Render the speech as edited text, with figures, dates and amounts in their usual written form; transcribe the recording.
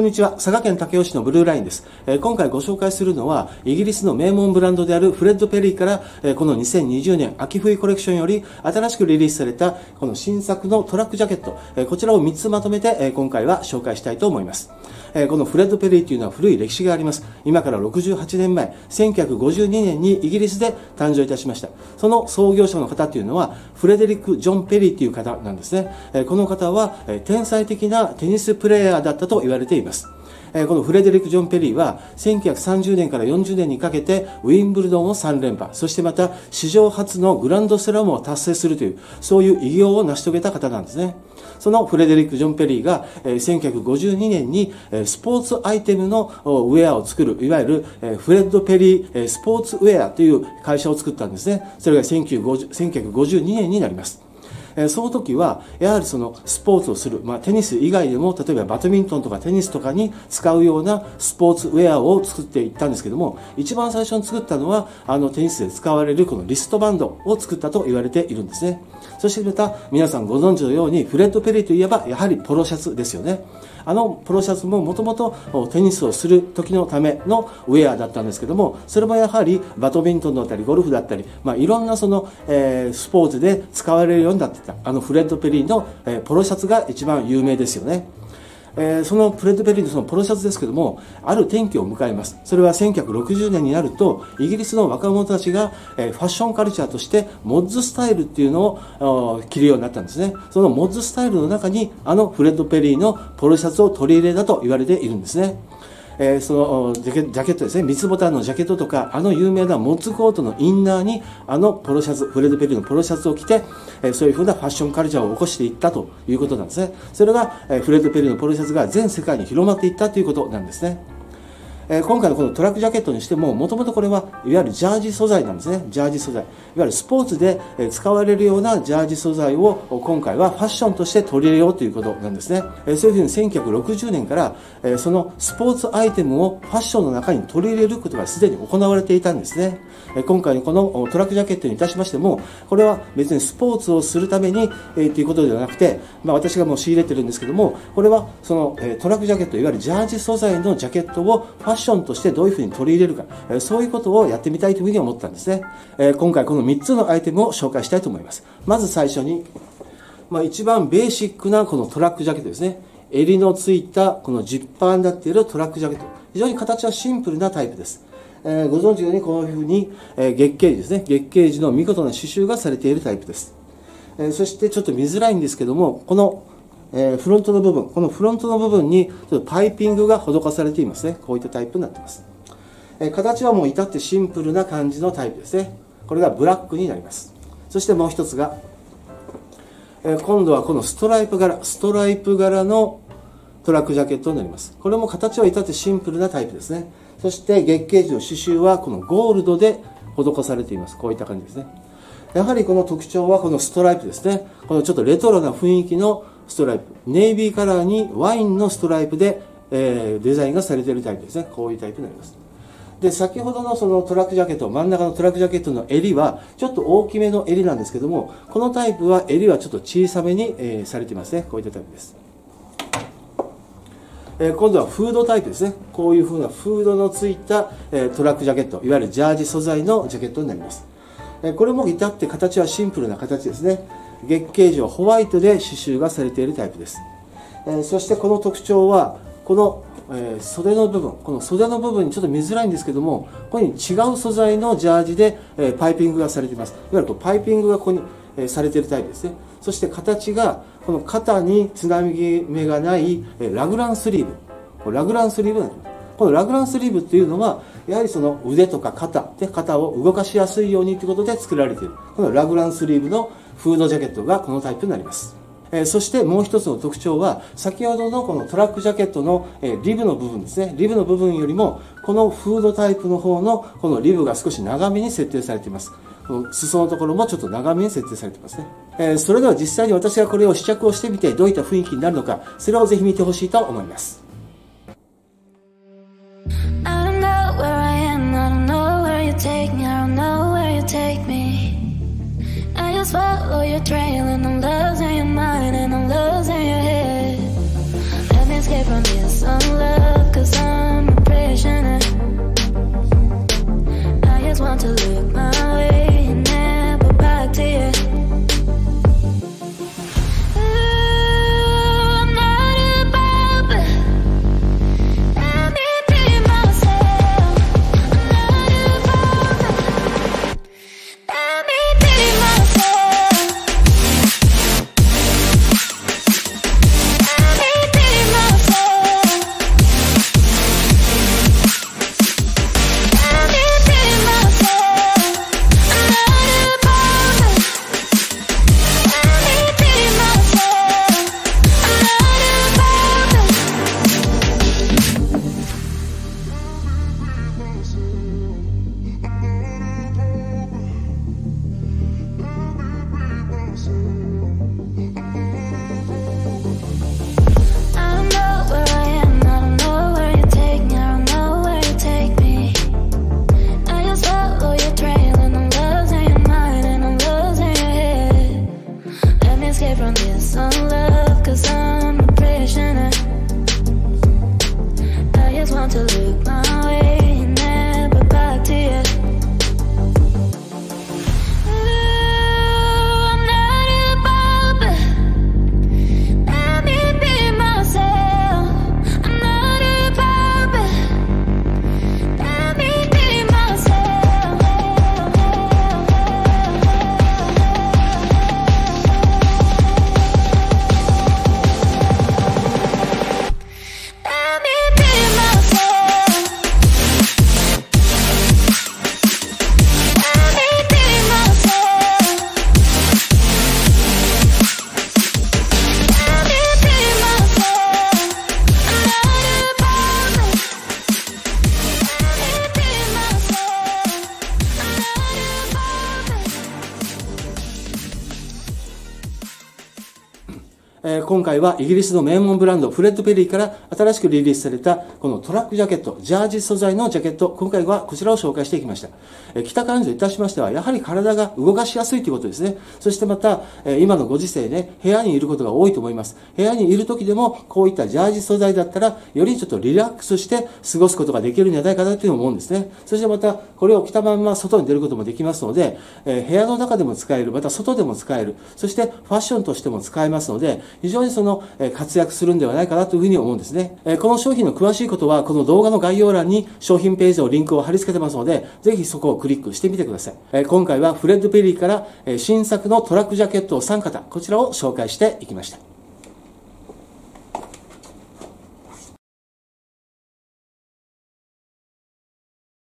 こんにちは。佐賀県武雄市のブルーラインです。今回ご紹介するのは、イギリスの名門ブランドであるフレッド・ペリーから、この2020年秋冬コレクションより新しくリリースされた、この新作のトラックジャケット、こちらを3つまとめて、今回は紹介したいと思います。このフレッド・ペリーというのは古い歴史があります。今から68年前、1952年にイギリスで誕生いたしました。その創業者の方というのは、フレデリック・ジョン・ペリーという方なんですね。この方は、天才的なテニスプレーヤーだったと言われています。このフレデリック・ジョン・ペリーは1930年から40年にかけてウィンブルドンを3連覇、そしてまた史上初のグランドスラムを達成するという、そういう偉業を成し遂げた方なんですね。そのフレデリック・ジョン・ペリーが1952年にスポーツアイテムのウェアを作る、いわゆるフレッド・ペリースポーツウェアという会社を作ったんですね。それが1952年になります。その時はやはりそのスポーツをする、テニス以外でも例えばバドミントンとかテニスとかに使うようなスポーツウェアを作っていったんですけども、一番最初に作ったのはテニスで使われるこのリストバンドを作ったと言われているんですね。そしてまた皆さんご存知のようにフレッド・ペリーといえばやはりポロシャツですよね。ポロシャツももともとテニスをする時のためのウェアだったんですけども、それもやはりバドミントンだったりゴルフだったり、いろんなその、スポーツで使われるようになっていたフレッド・ペリーの、ポロシャツが一番有名ですよね。そのフレッド・ペリーのそのポロシャツですけども、ある転機を迎えます。それは1960年になるとイギリスの若者たちが、ファッションカルチャーとしてモッズスタイルっていうのを着るようになったんですね。そのモッズスタイルの中にフレッド・ペリーのポロシャツを取り入れたと言われているんですね。そのジャケットですね、三つボタンのジャケットとか、有名なモッズコートのインナーにポロシャツ、フレッド・ペリーのポロシャツを着て、そういうふうなファッションカルチャーを起こしていったということなんですね。それが、フレッド・ペリーのポロシャツが全世界に広まっていったということなんですね。今回のこのトラックジャケットにしても、もともとこれはいわゆるジャージ素材なんですね。ジャージ素材、いわゆるスポーツで使われるようなジャージ素材を今回はファッションとして取り入れようということなんですね。そういうふうに1960年からそのスポーツアイテムをファッションの中に取り入れることがすでに行われていたんですね。今回のこのトラックジャケットにいたしましても、これは別にスポーツをするためにということではなくて、私がもう仕入れてるんですけども、これはそのトラックジャケット、いわゆるジャージ素材のジャケットをファッションとしてどういう風に取り入れるか、そういうことをやってみたいという風に思ったんですね。今回この3つのアイテムを紹介したいと思います。まず最初に、一番ベーシックなこのトラックジャケットですね。襟のついたこのジッパーになっているトラックジャケット、非常に形はシンプルなタイプです。ご存知のようにこういう風に月桂樹ですね、月桂樹の見事な刺繍がされているタイプです。そしてちょっと見づらいんですけども、このフロントの部分、このフロントの部分にちょっとパイピングが施されていますね。こういったタイプになっています。形はもう至ってシンプルな感じのタイプですね。これがブラックになります。そしてもう一つが、今度はこのストライプ柄のトラックジャケットになります。これも形は至ってシンプルなタイプですね。そして月桂樹の刺繍はこのゴールドで施されています。こういった感じですね。やはりこの特徴はこのストライプですね。このちょっとレトロな雰囲気のストライプ、ネイビーカラーにワインのストライプで、デザインがされているタイプですね。こういうタイプになります。で、先ほどのそのトラックジャケット、真ん中のトラックジャケットの襟はちょっと大きめの襟なんですけども、このタイプは襟はちょっと小さめに、されていますね。こういったタイプです。今度はフードタイプですね。こういうふうなフードのついた、トラックジャケット、いわゆるジャージ素材のジャケットになります。これも至って形はシンプルな形ですね。月桂樹はホワイトで刺繍がされているタイプです。そしてこの特徴はこの、袖の部分、この袖の部分にちょっと見づらいんですけども、ここに違う素材のジャージで、パイピングがされています。いわゆるこうパイピングがここに、されているタイプですね。そして形がこの肩につなぎ目がない、ラグランスリーブなんです。このラグランスリーブというのはやはりその腕とか肩で肩を動かしやすいようにということで作られている、このラグランスリーブのフードジャケットがこのタイプになります。そしてもう一つの特徴は、先ほどのこのトラックジャケットの、リブの部分ですね。リブの部分よりもこのフードタイプの方のこのリブが少し長めに設定されています。この裾のところもちょっと長めに設定されていますね。それでは実際に私がこれを試着をしてみてどういった雰囲気になるのか、それをぜひ見てほしいと思います。I just follow your trail and I'm losing your mind and I'm losing your head. Let me escape from this, I'm losing 今回はイギリスの名門ブランドフレッドペリーから新しくリリースされたこのトラックジャケット、ジャージ素材のジャケット、今回はこちらを紹介していきました。着た感じといたしましては、やはり体が動かしやすいということですね。そしてまた、今のご時世ね、部屋にいることが多いと思います。部屋にいる時でも、こういったジャージ素材だったら、よりちょっとリラックスして過ごすことができるんじゃないかなというのも思うんですね。そしてまた、これを着たまんま外に出ることもできますので、部屋の中でも使える、また外でも使える、そしてファッションとしても使えますので、非常にその活躍するんではないかなというふうに思うんですね。この商品の詳しいことは、この動画の概要欄に商品ページのリンクを貼り付けてますので、ぜひそこをクリックしてみてください。今回はフレッドペリーから新作のトラックジャケットを3型、こちらを紹介していきました。